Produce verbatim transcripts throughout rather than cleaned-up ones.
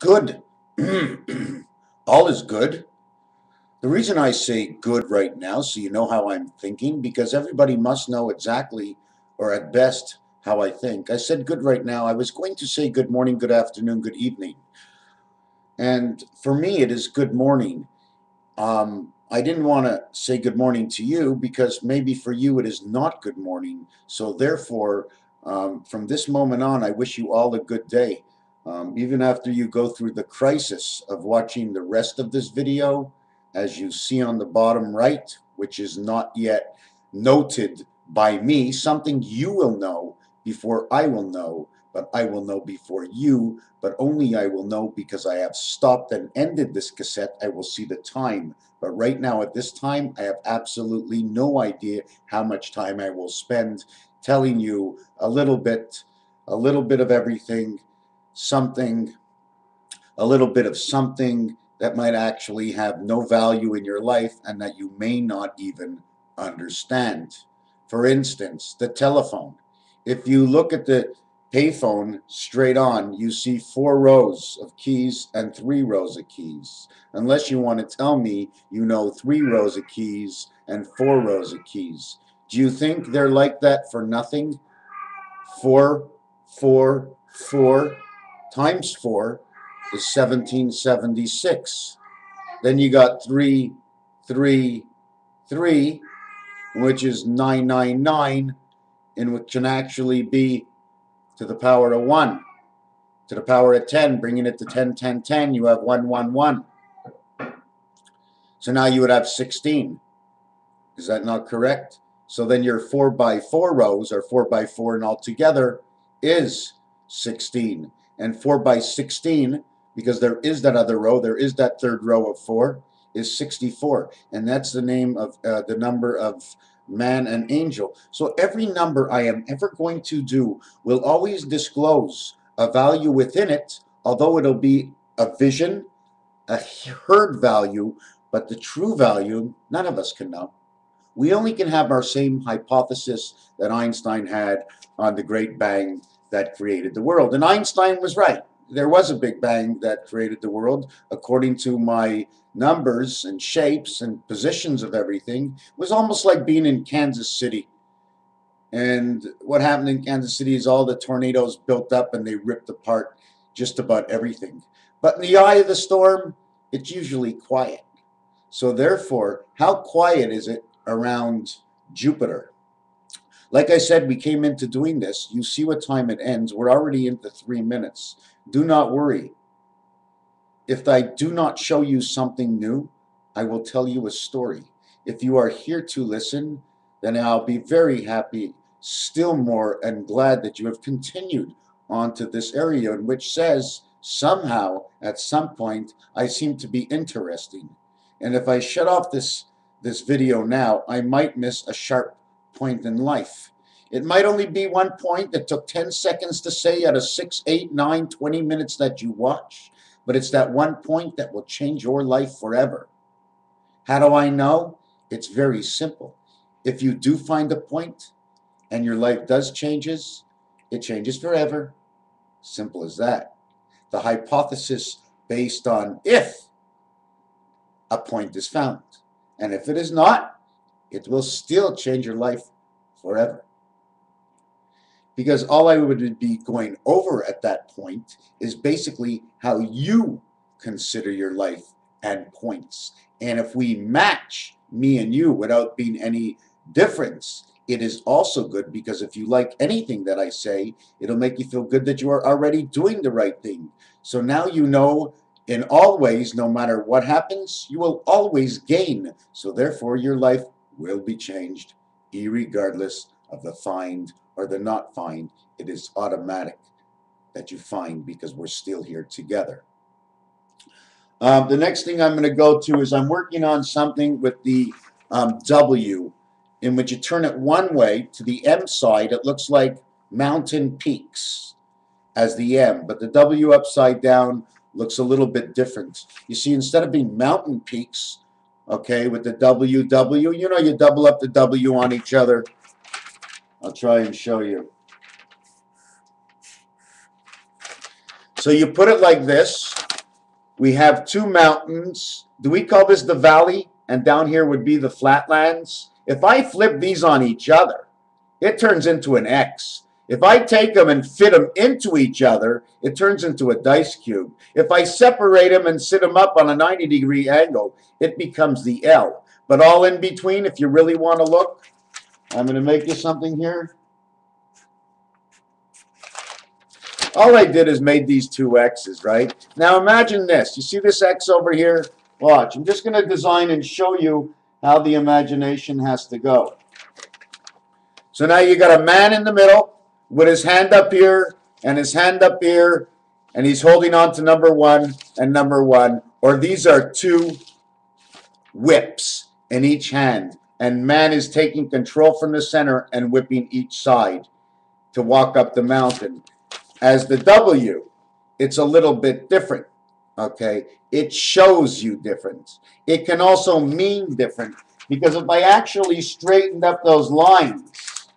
good. All is good. The reason I say good right now, so you know how I'm thinking, because everybody must know exactly, or at best, how I think. I said good right now. I was going to say good morning, good afternoon, good evening. And for me, it is good morning. Um, I didn't want to say good morning to you because maybe for you it is not good morning. So therefore, um, from this moment on, I wish you all a good day. Um, even after you go through the crisis of watching the rest of this video, as you see on the bottom right, which is not yet noted by me, something you will know before I will know, but I will know before you, but only I will know because I have stopped and ended this cassette. I will see the time, but right now at this time, I have absolutely no idea how much time I will spend telling you a little bit, a little bit of everything, something, a little bit of something that might actually have no value in your life and that you may not even understand. For instance, the telephone. If you look at the payphone straight on, you see four rows of keys and three rows of keys. Unless you want to tell me you know three rows of keys and four rows of keys. Do you think they're like that for nothing? Four, four, four times four is seventeen seventy-six. Then you got three, three, three, which is nine ninety-nine, and which can actually be to the power of one, to the power of ten, bringing it to ten, ten, ten, you have one, one, one. So now you would have sixteen. Is that not correct? So then your four by four rows, or four by four and all together, is sixteen. And four by sixteen, because there is that other row, there is that third row of four, is sixty-four. And that's the name of uh, the number of man and angel. So every number I am ever going to do will always disclose a value within it, although it'll be a vision, a heard value, but the true value, none of us can know. We only can have our same hypothesis that Einstein had on the Great Bang that created the world. And Einstein was right. There was a Big Bang that created the world. According to my numbers and shapes and positions of everything, it was almost like being in Kansas City. And what happened in Kansas City is all the tornadoes built up and they ripped apart just about everything. But in the eye of the storm, it's usually quiet. So therefore, how quiet is it around Jupiter? Like I said, we came into doing this. You see what time it ends. We're already into three minutes. Do not worry. If I do not show you something new, I will tell you a story. If you are here to listen, then I'll be very happy, still more, and glad that you have continued on to this area in which says, somehow, at some point, I seem to be interesting. And if I shut off this, this video now, I might miss a sharp point in life. It might only be one point that took ten seconds to say out of six, eight, nine, twenty minutes that you watch, but it's that one point that will change your life forever. How do I know? It's very simple. If you do find a point and your life does changes, it changes forever. Simple as that. The hypothesis based on if a point is found, and if it is not, it will still change your life forever. Because all I would be going over at that point is basically how you consider your life and points. And if we match me and you without being any difference, it is also good, because if you like anything that I say, it'll make you feel good that you are already doing the right thing. So now you know, in all ways, no matter what happens, you will always gain. So therefore, your life will be changed, irregardless of the find or the not find. It is automatic that you find, because we're still here together. Um, the next thing I'm going to go to is I'm working on something with the um, W, in which you turn it one way to the M side. It looks like mountain peaks as the M, but the W upside down looks a little bit different. You see, instead of being mountain peaks, okay, with the W, W, you know, you double up the W on each other. I'll try and show you. So you put it like this, We have two mountains. Do we call this the valley? And down here would be the flatlands. If I flip these on each other, it turns into an X. If I take them and fit them into each other, it turns into a dice cube. If I separate them and sit them up on a ninety degree angle, it becomes the L. But all in between, if you really want to look, I'm going to make you something here. All I did is made these two X's, right? Now imagine this. You see this X over here? Watch. I'm just going to design and show you how the imagination has to go. So now you got a man in the middle with his hand up here and his hand up here, and he's holding on to number one and number one, or these are two whips in each hand, and man is taking control from the center and whipping each side to walk up the mountain. As the W, it's a little bit different, okay? It shows you difference. It can also mean different, because if I actually straightened up those lines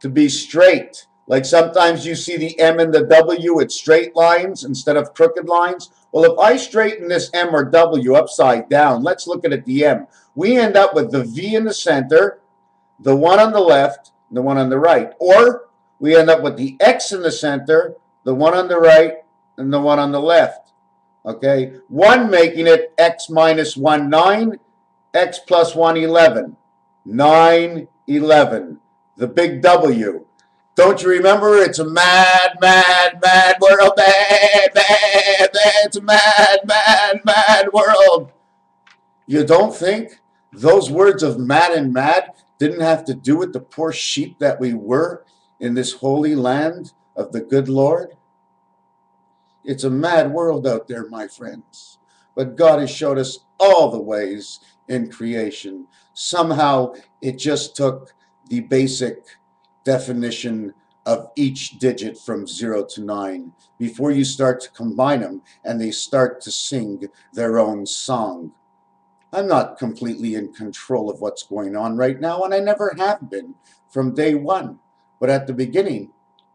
to be straight, like sometimes you see the M and the W, it's straight lines instead of crooked lines. Well, if I straighten this M or W upside down, let's look at it, the M. We end up with the V in the center, the one on the left, and the one on the right, or we end up with the X in the center, the one on the right, and the one on the left. Okay? one making it X minus one, nine. X plus one, eleven. nine, eleven. The big W. Don't you remember? It's a mad, mad, mad world. Bad, bad, bad. It's a mad, mad, mad world. You don't think those words of mad and mad didn't have to do with the poor sheep that we were? In this holy land of the good Lord? It's a mad world out there, my friends. But God has showed us all the ways in creation. Somehow it just took the basic definition of each digit from zero to nine before you start to combine them and they start to sing their own song. I'm not completely in control of what's going on right now, and I never have been from day one. But at the beginning,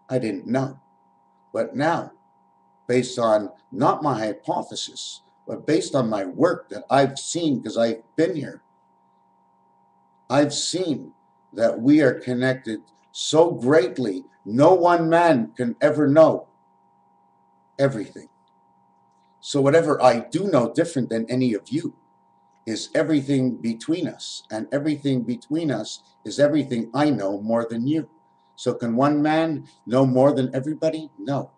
I didn't know. But now, based on not my hypothesis, but based on my work that I've seen, because I've been here, I've seen that we are connected so greatly, no one man can ever know everything. So whatever I do know different than any of you is everything between us, and everything between us is everything I know more than you. So can one man know more than everybody? No.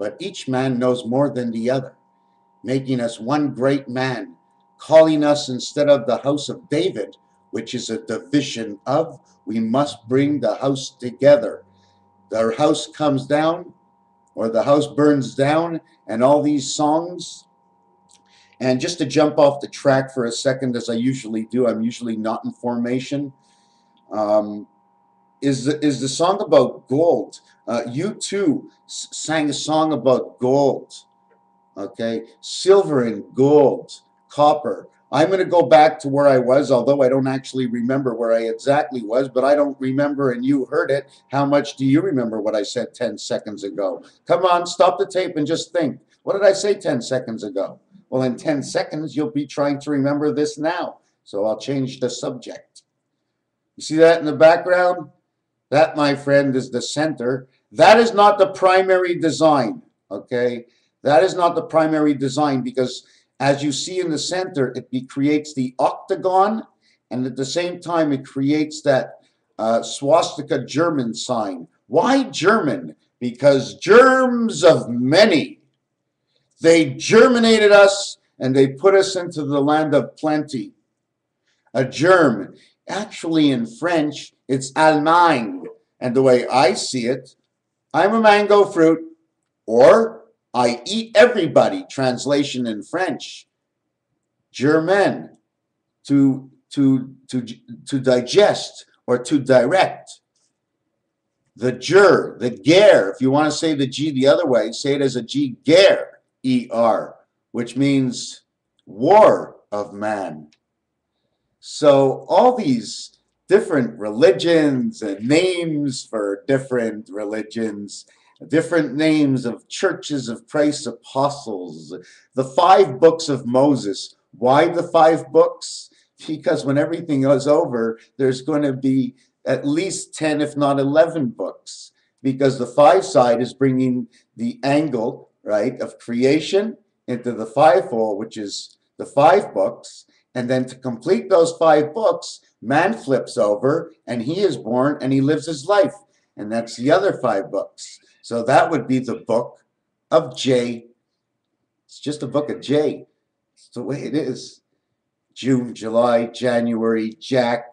But each man knows more than the other, making us one great man, calling us instead of the house of David, which is a division of, we must bring the house together. The house comes down, or the house burns down, and all these songs. And just to jump off the track for a second, as I usually do, I'm usually not in formation. Um, Is the, is the song about gold. Uh, you too sang a song about gold, okay? Silver and gold, copper. I'm going to go back to where I was, although I don't actually remember where I exactly was, but I don't remember, and you heard it. How much do you remember what I said ten seconds ago? Come on, stop the tape and just think. What did I say ten seconds ago? Well, in ten seconds, you'll be trying to remember this now, so I'll change the subject. You see that in the background? That, my friend, is the center. That is not the primary design, okay? That is not the primary design, because as you see in the center, it be, creates the octagon, and at the same time, it creates that uh, swastika German sign. Why German? Because germs of many. They germinated us, and they put us into the land of plenty. A germ. Actually, in French, it's Allemagne. And the way I see it, I'm a mango fruit, or I eat everybody, translation in French. Germain, to, to, to, to digest or to direct. The ger, the ger, if you want to say the G the other way, say it as a G, ger, E R, which means war of man. So all these different religions and names for different religions different names of churches of Christ's apostles, the five books of Moses. Why the five books? Because when everything goes over, there's going to be at least ten, if not eleven books, because the five side is bringing the angle, right, of creation into the fivefold, which is the five books. And then to complete those five books, man flips over and he is born and he lives his life. And that's the other five books. So that would be the book of J. It's just a book of J. It's the way it is. June, July, January, Jack,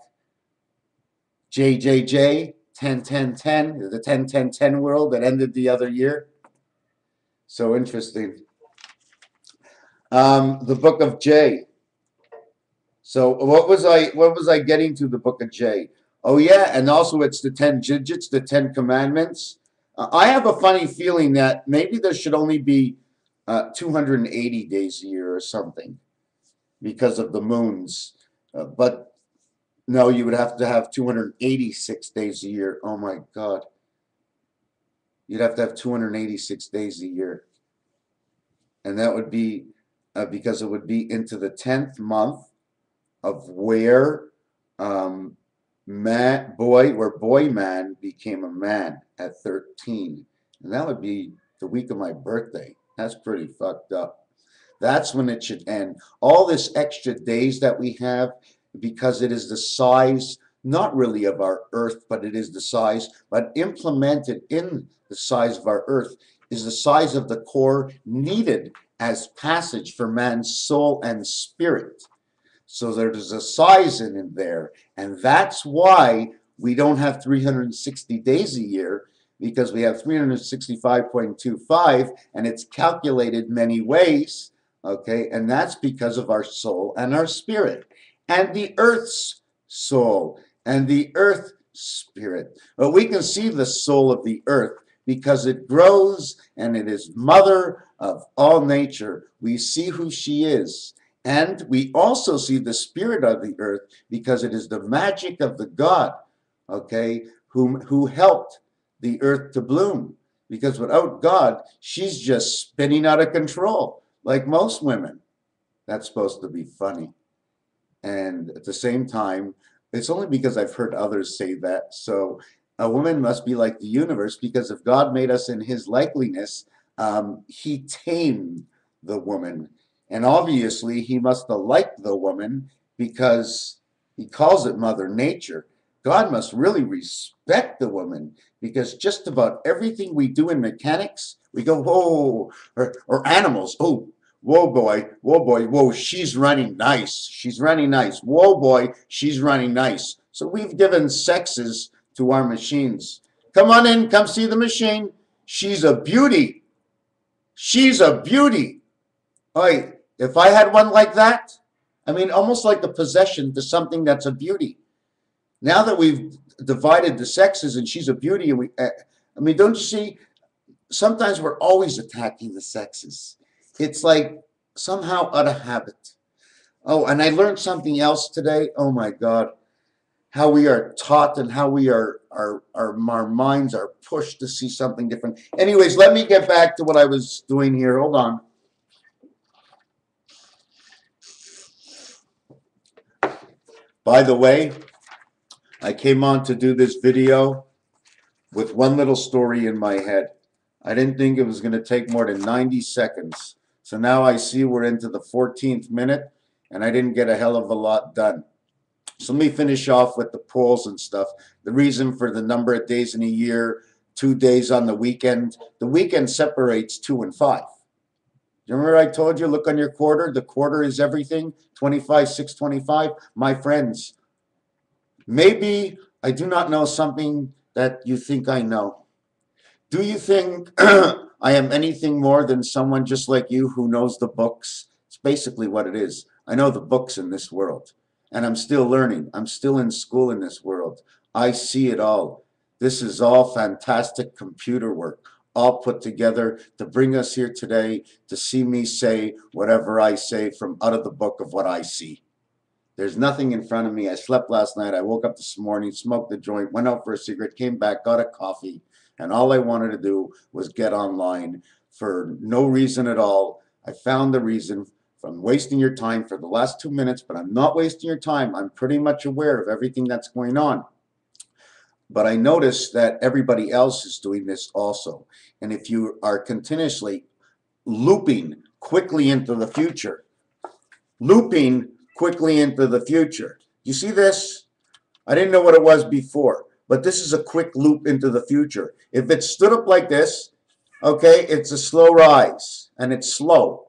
J J J, ten ten ten, the ten ten ten world that ended the other year. So interesting. Um, the book of J. So what was I what was I getting to the book of J? Oh yeah, and also it's the ten digits, the Ten Commandments. Uh, I have a funny feeling that maybe there should only be uh, two hundred eighty days a year or something because of the moons. Uh, but no, you would have to have two hundred eighty-six days a year. Oh my God. You'd have to have two hundred eighty-six days a year. And that would be uh, because it would be into the tenth month of where um, man, boy, where boy man became a man at thirteen. And that would be the week of my birthday. That's pretty fucked up. That's when it should end. All this extra days that we have, because it is the size, not really of our earth, but it is the size, but implemented in the size of our earth is the size of the core needed as passage for man's soul and spirit. So there's a size in it there. And that's why we don't have three hundred sixty days a year, because we have three hundred sixty-five point two five and it's calculated many ways, okay? And that's because of our soul and our spirit and the earth's soul and the earth's spirit. But we can see the soul of the earth because it grows and it is mother of all nature. We see who she is. And we also see the spirit of the earth because it is the magic of the God, okay, whom, who helped the earth to bloom. Because without God, she's just spinning out of control, like most women. That's supposed to be funny. And at the same time, it's only because I've heard others say that. So a woman must be like the universe, because if God made us in his likeness, um, he tamed the woman. And obviously, he must have liked the woman because he calls it Mother Nature. God must really respect the woman, because just about everything we do in mechanics, we go, whoa, or, or animals, oh, whoa, boy, whoa, boy, whoa, she's running nice. She's running nice. Whoa, boy, she's running nice. So we've given sexes to our machines. Come on in. Come see the machine. She's a beauty. She's a beauty. Oi, if I had one like that, I mean, almost like the possession to something that's a beauty. Now that we've divided the sexes and she's a beauty, and we, I mean, don't you see, sometimes we're always attacking the sexes. It's like somehow out of habit. Oh, and I learned something else today. Oh my God, how we are taught and how we are, our, our, our minds are pushed to see something different. Anyways, let me get back to what I was doing here. Hold on. By the way, I came on to do this video with one little story in my head. I didn't think it was going to take more than ninety seconds. So now I see we're into the fourteenth minute, and I didn't get a hell of a lot done. So let me finish off with the polls and stuff. The reason for the number of days in a year, two days on the weekend. The weekend separates two and five. You remember I told you, look on your quarter. The quarter is everything. twenty-five, six twenty-five. My friends, maybe I do not know something that you think I know. Do you think I am anything more than someone just like you who knows the books? It's basically what it is. I know the books in this world, and I'm still learning. I'm still in school in this world. I see it all. This is all fantastic computer work, all put together to bring us here today to see me say whatever I say from out of the book of what I see. There's nothing in front of me. I slept last night. I woke up this morning, smoked a joint, went out for a cigarette, came back, got a coffee, and all I wanted to do was get online for no reason at all. I found the reason. I'm wasting your time for the last two minutes, but I'm not wasting your time. I'm pretty much aware of everything that's going on. But I noticed that everybody else is doing this also. And if you are continuously looping quickly into the future, looping quickly into the future. You see this? I didn't know what it was before, but this is a quick loop into the future. If it stood up like this, okay, it's a slow rise and it's slow.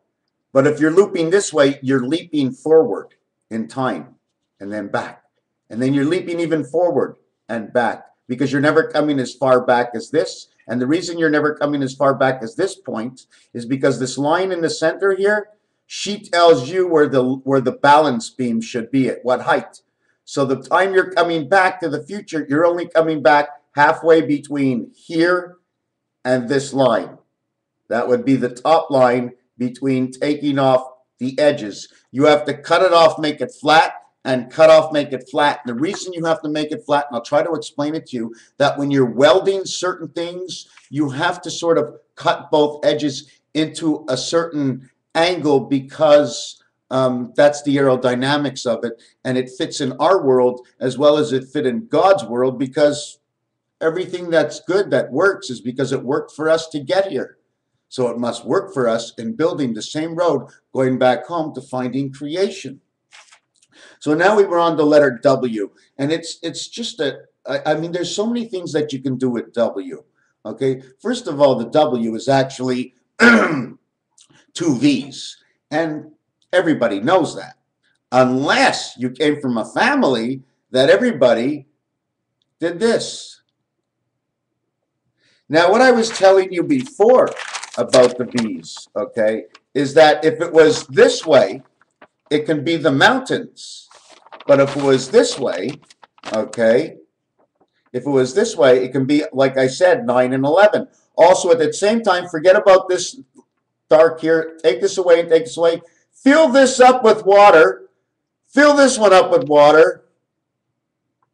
But if you're looping this way, you're leaping forward in time and then back. And then you're leaping even forward and back because you're never coming as far back as this. And the reason you're never coming as far back as this point is because this line in the center here, she tells you where the, where the balance beam should be at what height. So the time you're coming back to the future, you're only coming back halfway between here and this line. That would be the top line. Between taking off the edges, you have to cut it off, make it flat, and cut off, make it flat. And the reason you have to make it flat, and I'll try to explain it to you, that when you're welding certain things, you have to sort of cut both edges into a certain angle because um, that's the aerodynamics of it, and it fits in our world as well as it fit in God's world, because everything that's good that works is because it worked for us to get here. So it must work for us in building the same road, going back home to finding creation. So now we were on the letter W, and it's it's just a, I, I mean, there's so many things that you can do with W, okay? First of all, the W is actually two V's, and everybody knows that. Unless you came from a family that everybody did this. Now, what I was telling you before about the V's, okay, is that if it was this way, it can be the mountains. But if it was this way, okay, if it was this way, it can be, like I said, nine and eleven. Also, at the same time, forget about this dark here. Take this away and take this away. Fill this up with water. Fill this one up with water.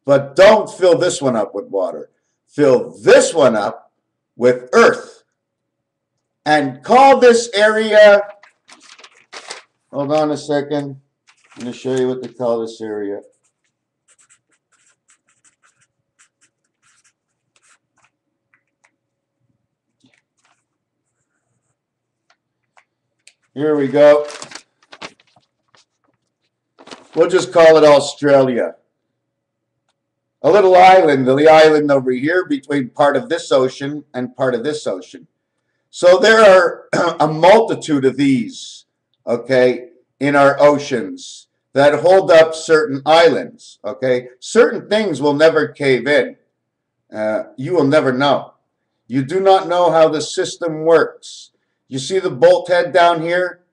But don't fill this one up with water. Fill this one up with earth. And call this area, hold on a second, I'm going to show you what they call this area. Here we go. We'll just call it Australia. A little island, the island over here between part of this ocean and part of this ocean. So there are a multitude of these, okay, in our oceans that hold up certain islands, okay? Certain things will never cave in. Uh, you will never know. You do not know how the system works. You see the bolt head down here?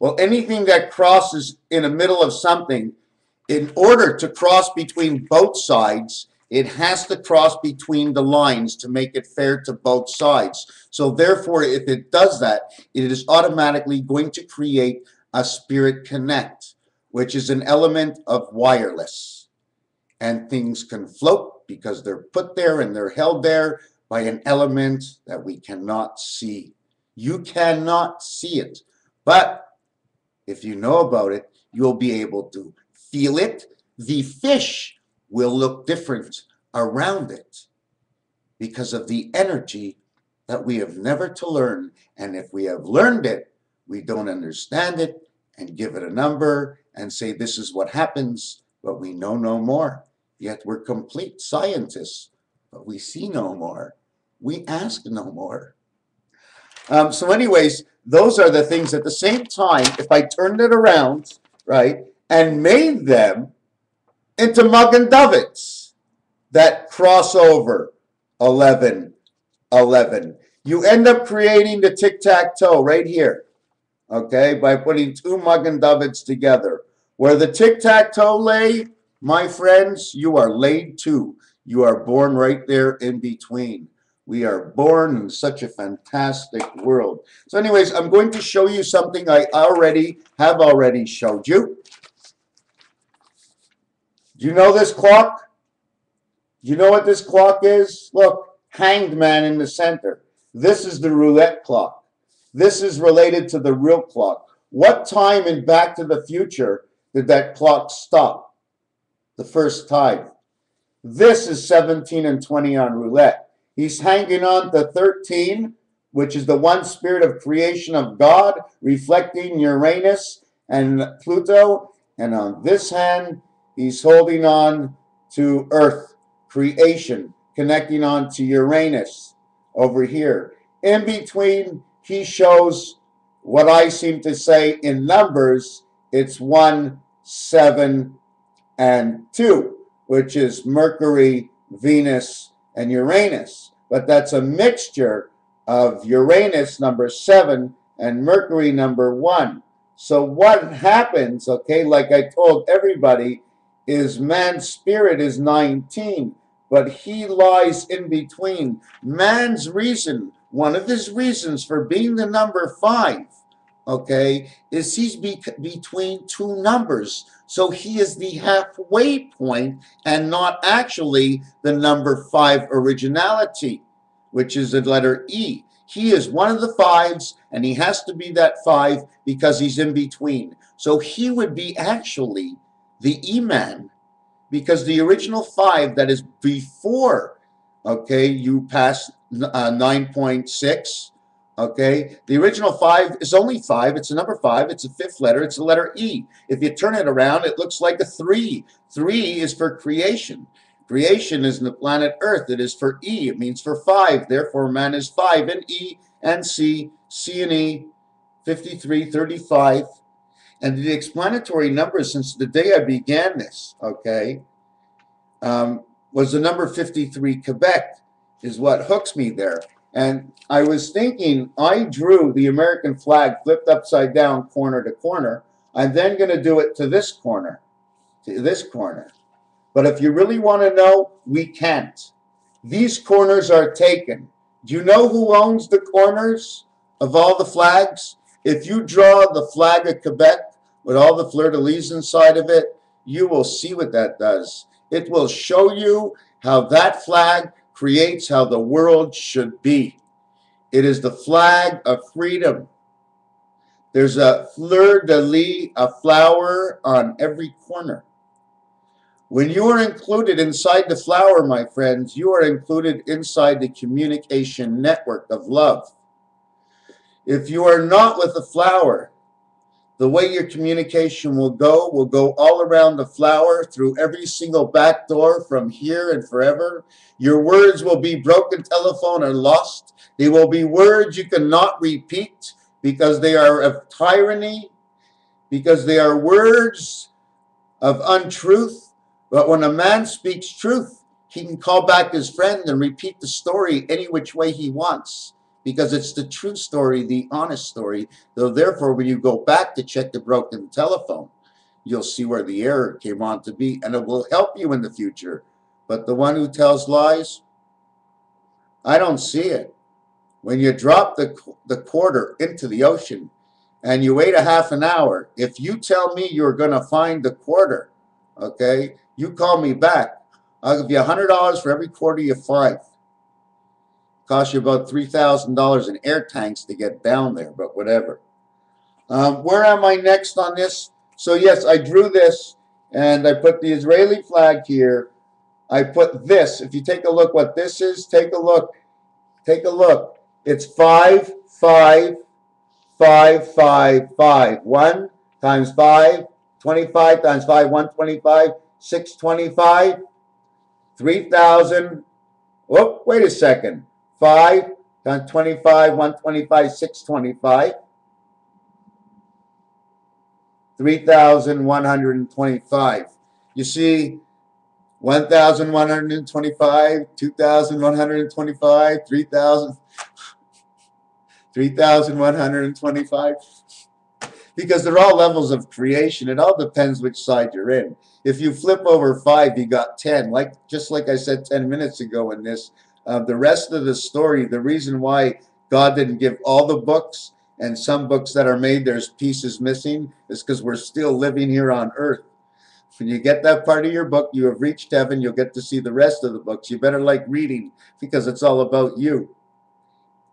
Well, anything that crosses in the middle of something, in order to cross between both sides, it has to cross between the lines to make it fair to both sides. So therefore, if it does that, it is automatically going to create a Spirit Connect, which is an element of wireless. And things can float because they're put there and they're held there by an element that we cannot see. You cannot see it. But if you know about it, you'll be able to feel it. The fish will look different around it because of the energy that we have never to learn. And if we have learned it, we don't understand it and give it a number and say this is what happens, but we know no more. Yet we're complete scientists, but we see no more. We ask no more. Um, so anyways, those are the things. At the same time, if I turned it around, right, and made them into mug and dovets that cross over eleven, eleven. You end up creating the tic-tac-toe right here, okay, by putting two mug and dovets together. Where the tic-tac-toe lay, my friends, you are laid too. You are born right there in between. We are born in such a fantastic world. So anyways, I'm going to show you something I already have already showed you. Do you know this clock? Do you know what this clock is? Look, hanged man in the center. This is the roulette clock. This is related to the real clock. What time in Back to the Future did that clock stop? The first time. This is seventeen and twenty on roulette. He's hanging on to thirteen, which is the one spirit of creation of God, reflecting Uranus and Pluto. And on this hand, he's holding on to Earth, creation, connecting on to Uranus over here. In between, he shows what I seem to say in numbers, it's one, seven, and two, which is Mercury, Venus, and Uranus. But that's a mixture of Uranus, number seven, and Mercury, number one. So what happens, okay, like I told everybody, is man's spirit is nineteen, but he lies in between. Man's reason, one of his reasons for being the number five, okay, is he's be between two numbers. So he is the halfway point and not actually the number five originality, which is the letter E. He is one of the fives, and he has to be that five because he's in between. So he would be actually the E-man, because the original five that is before, okay, you pass uh, nine point six, okay, the original five is only five, it's a number five, it's a fifth letter, it's a letter E. If you turn it around, it looks like a three. Three is for creation. Creation is in the planet Earth, it is for E, it means for five, therefore man is five, and E and C, C and E, fifty-three, thirty-five, and the explanatory number since the day I began this, okay, um, was the number fifty-three Quebec, is what hooks me there. And I was thinking, I drew the American flag flipped upside down corner to corner. I'm then going to do it to this corner, to this corner. But if you really want to know, we can't. These corners are taken. Do you know who owns the corners of all the flags? If you draw the flag of Quebec with all the fleur-de-lis inside of it, you will see what that does. It will show you how that flag creates how the world should be. It is the flag of freedom. There's a fleur-de-lis, a flower on every corner. When you are included inside the flower, my friends, you are included inside the communication network of love. If you are not with the flower, the way your communication will go, will go all around the flower, through every single back door from here and forever. Your words will be broken telephone or lost. They will be words you cannot repeat because they are of tyranny, because they are words of untruth. But when a man speaks truth, he can call back his friend and repeat the story any which way he wants, because it's the true story, the honest story. Though, therefore, when you go back to check the broken telephone, you'll see where the error came on to be, and it will help you in the future. But the one who tells lies, I don't see it. When you drop the, the quarter into the ocean and you wait a half an hour, if you tell me you're going to find the quarter, okay, you call me back, I'll give you one hundred dollars for every quarter you find. Cost you about three thousand dollars in air tanks to get down there, but whatever. Um, where am I next on this? So yes, I drew this, and I put the Israeli flag here. I put this. If you take a look what this is, take a look. Take a look. It's five, five, five, five, five. one times five, twenty-five times five, one twenty-five. six twenty-five, three thousand, oh, wait a second, five times twenty-five, one twenty-five, six twenty-five, three thousand one hundred twenty-five. You see, one thousand one hundred twenty-five, two thousand one hundred twenty-five, three thousand, three thousand one hundred twenty-five. Because they're all levels of creation. It all depends which side you're in. If you flip over five, you got ten. Like just like I said ten minutes ago in this, uh, the rest of the story, the reason why God didn't give all the books, and some books that are made, there's pieces missing, is because we're still living here on Earth. When you get that part of your book, you have reached heaven. You'll get to see the rest of the books. You better like reading, because it's all about you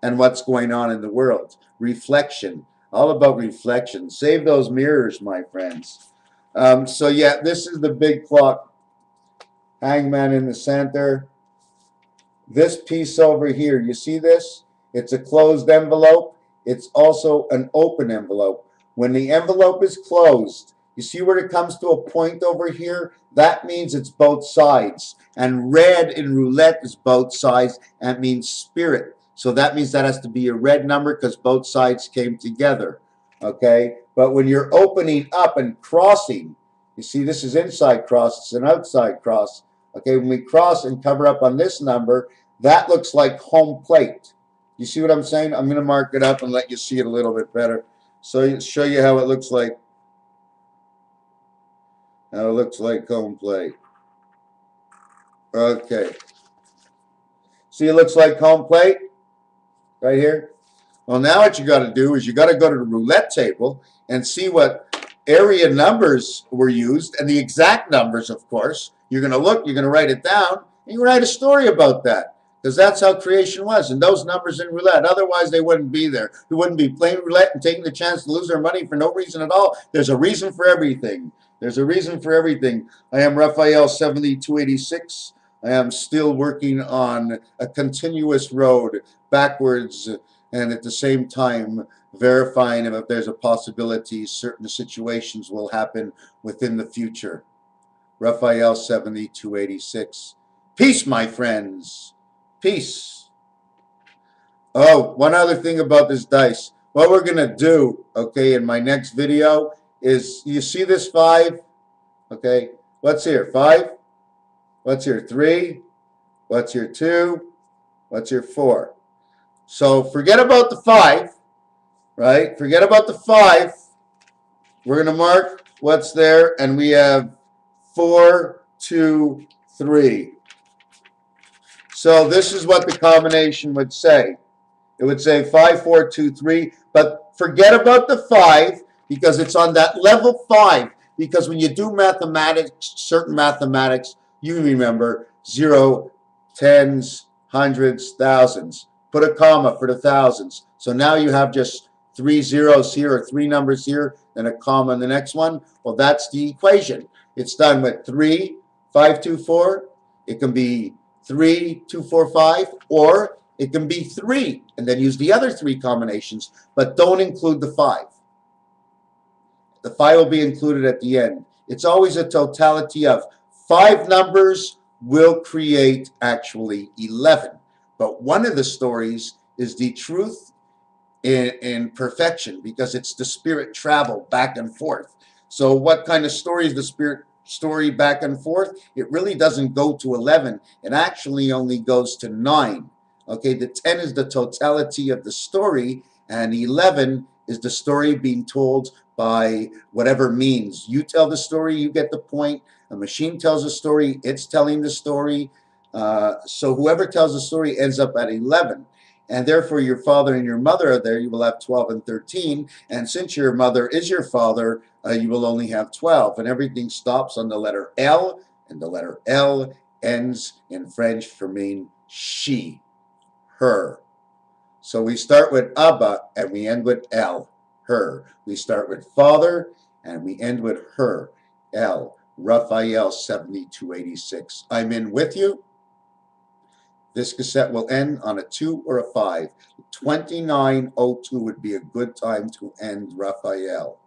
and what's going on in the world. Reflection. All about reflection. Save those mirrors, my friends. Um, so yeah, this is the big clock. Hangman in the center. This piece over here, you see this? It's a closed envelope. It's also an open envelope. When the envelope is closed, you see where it comes to a point over here? That means it's both sides. And red in roulette is both sides. That means spirit. So that means that has to be a red number, because both sides came together. Okay? But when you're opening up and crossing, you see this is inside cross, it's an outside cross. Okay, when we cross and cover up on this number, that looks like home plate. You see what I'm saying? I'm going to mark it up and let you see it a little bit better. So show you how it looks like. How it looks like home plate. Okay. See, it looks like home plate right here. Well, now what you got to do is you got to go to the roulette table and see what area numbers were used, and the exact numbers, of course. You're going to look, you're going to write it down, and you write a story about that, because that's how creation was, and those numbers in roulette. Otherwise, they wouldn't be there. We wouldn't be playing roulette and taking the chance to lose our money for no reason at all. There's a reason for everything. There's a reason for everything. I am Raphael seventy-two eighty-six. I am still working on a continuous road backwards, and at the same time verifying if there's a possibility certain situations will happen within the future. Raphael seventy-two eighty-six. Peace, my friends. Peace. Oh, one other thing about this dice. What we're going to do, okay, in my next video is, you see this five? Okay, what's here? Five? What's here? Three? What's here? Two? What's here? Four? So forget about the five, right? Forget about the five. We're going to mark what's there, and we have four, two, three. So this is what the combination would say. It would say five, four, two, three, but forget about the five, because it's on that level five, because when you do mathematics, certain mathematics, you remember zero, tens, hundreds, thousands. Put a comma for the thousands. So now you have just three zeros here, or three numbers here, then a comma in the next one. Well, that's the equation. It's done with three, five, two, four. It can be three, two, four, five, or it can be three, and then use the other three combinations, but don't include the five. The five will be included at the end. It's always a totality of five numbers will create actually eleven. But one of the stories is the truth in, in perfection, because it's the spirit travel back and forth. So what kind of story is the spirit story back and forth? It really doesn't go to eleven. It actually only goes to nine. Okay, the ten is the totality of the story, and eleven is the story being told by whatever means. You tell the story, you get the point. A machine tells a story, it's telling the story. Uh, so whoever tells the story ends up at eleven, and therefore your father and your mother are there. You will have twelve and thirteen, and since your mother is your father, uh, you will only have twelve, and everything stops on the letter L, and the letter L ends in French for mean she, her. So we start with Abba and we end with L, her. We start with father and we end with her, L. Raphael seventy-two eighty-six. I'm in with you. This cassette will end on a two or a five. twenty-nine oh two would be a good time to end, Raphael.